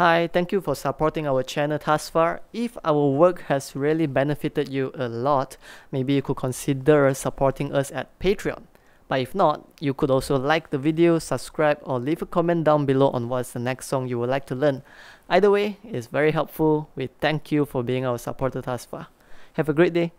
Hi, thank you for supporting our channel thus far. If our work has really benefited you a lot, maybe you could consider supporting us at Patreon. But if not, you could also like the video, subscribe, or leave a comment down below on what's the next song you would like to learn. Either way, it's very helpful. We thank you for being our supporter thus far. Have a great day.